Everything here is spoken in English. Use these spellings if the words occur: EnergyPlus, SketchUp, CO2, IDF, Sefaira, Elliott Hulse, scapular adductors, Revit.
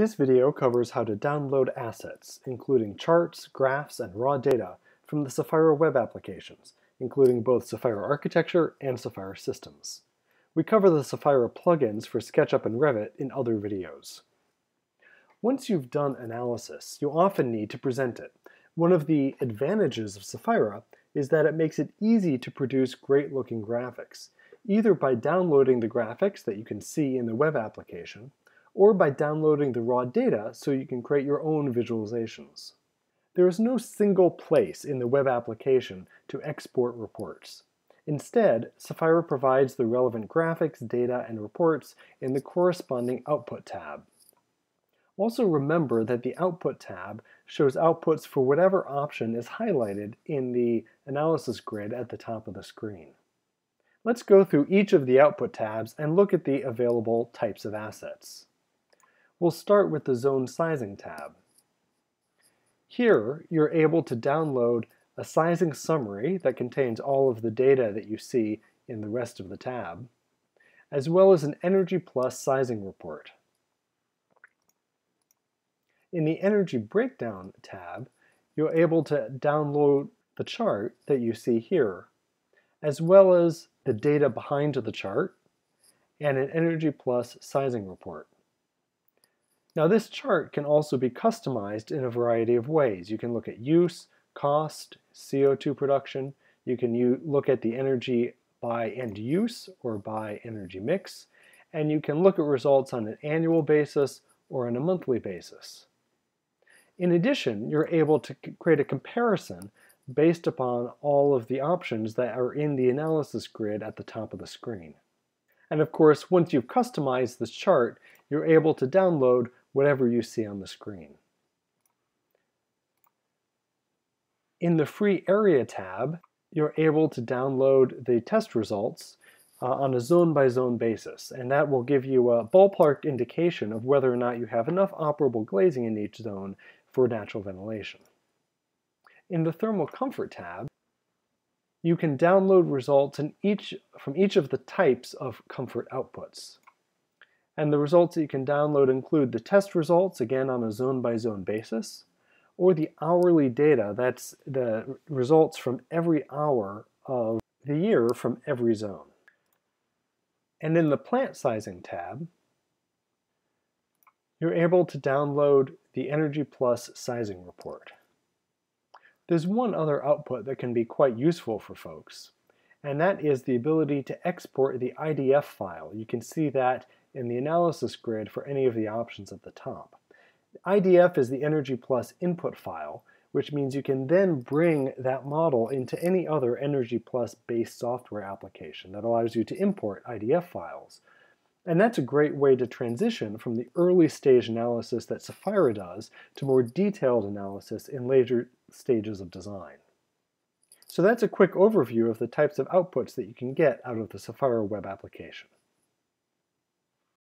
This video covers how to download assets, including charts, graphs, and raw data from the Sefaira web applications, including both Sefaira Architecture and Sefaira Systems. We cover the Sefaira plugins for SketchUp and Revit in other videos. Once you've done analysis, you often need to present it. One of the advantages of Sefaira is that it makes it easy to produce great-looking graphics, either by downloading the graphics that you can see in the web application, or by downloading the raw data so you can create your own visualizations. There is no single place in the web application to export reports. Instead, Sefaira provides the relevant graphics, data, and reports in the corresponding Output tab. Also remember that the Output tab shows outputs for whatever option is highlighted in the analysis grid at the top of the screen. Let's go through each of the Output tabs and look at the available types of assets. We'll start with the Zone Sizing tab. Here, you're able to download a sizing summary that contains all of the data that you see in the rest of the tab, as well as an EnergyPlus sizing report. In the Energy Breakdown tab, you're able to download the chart that you see here, as well as the data behind the chart and an EnergyPlus sizing report. Now, this chart can also be customized in a variety of ways. You can look at use, cost, CO2 production. You can look at the energy by end use or by energy mix. And you can look at results on an annual basis or on a monthly basis. In addition, you're able to create a comparison based upon all of the options that are in the analysis grid at the top of the screen. And of course, once you've customized this chart, you're able to download whatever you see on the screen. In the Free Area tab, you're able to download the test results on a zone-by-zone basis, and that will give you a ballpark indication of whether or not you have enough operable glazing in each zone for natural ventilation. In the Thermal Comfort tab, you can download results from each of the types of comfort outputs. And the results that you can download include the test results, again on a zone-by-zone basis, or the hourly data, that's the results from every hour of the year from every zone. And in the Plant Sizing tab, you're able to download the EnergyPlus sizing report. There's one other output that can be quite useful for folks, and that is the ability to export the IDF file. You can see that in the analysis grid for any of the options at the top. IDF is the EnergyPlus input file, which means you can then bring that model into any other EnergyPlus based software application that allows you to import IDF files. And that's a great way to transition from the early stage analysis that Sefaira does to more detailed analysis in later stages of design. So that's a quick overview of the types of outputs that you can get out of the Sefaira web application.